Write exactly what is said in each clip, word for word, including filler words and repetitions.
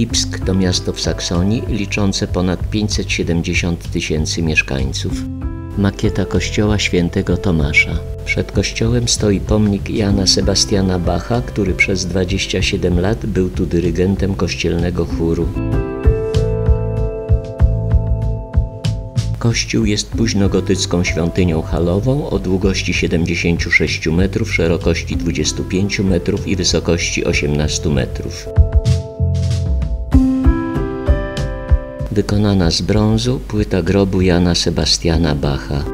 Lipsk to miasto w Saksonii liczące ponad pięćset siedemdziesiąt tysięcy mieszkańców. Makieta kościoła świętego Tomasza. Przed kościołem stoi pomnik Jana Sebastiana Bacha, który przez dwadzieścia siedem lat był tu dyrygentem kościelnego chóru. Kościół jest późnogotycką świątynią halową o długości siedemdziesięciu sześciu metrów, szerokości dwudziestu pięciu metrów i wysokości osiemnastu metrów. Wykonana z brązu płyta grobu Jana Sebastiana Bacha.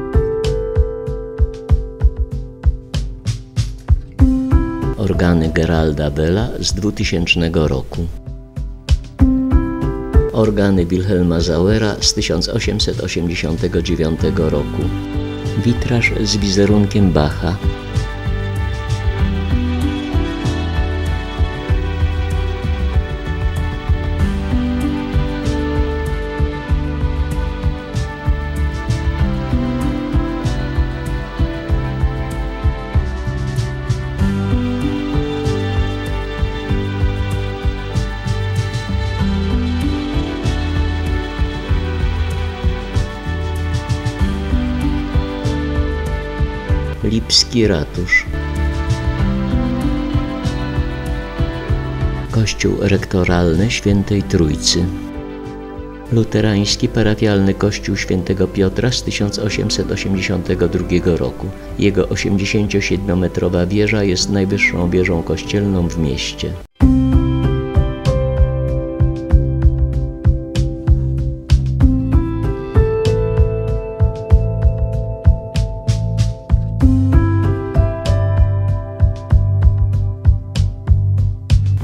Organy Geralda Bella z dwutysięcznego roku. Organy Wilhelma Sauera z tysiąc osiemset osiemdziesiątego dziewiątego roku. Witraż z wizerunkiem Bacha. Lipski ratusz. Kościół rektoralny Świętej Trójcy. Luterański parafialny kościół Świętego Piotra z tysiąc osiemset osiemdziesiątego drugiego roku. Jego osiemdziesięciosiedmiometrowa wieża jest najwyższą wieżą kościelną w mieście.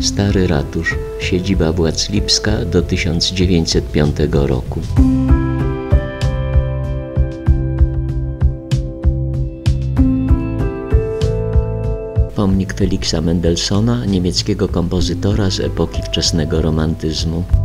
Stary ratusz, siedziba władz Lipska do tysiąc dziewięćset piątego roku. Pomnik Feliksa Mendelssohna, niemieckiego kompozytora z epoki wczesnego romantyzmu.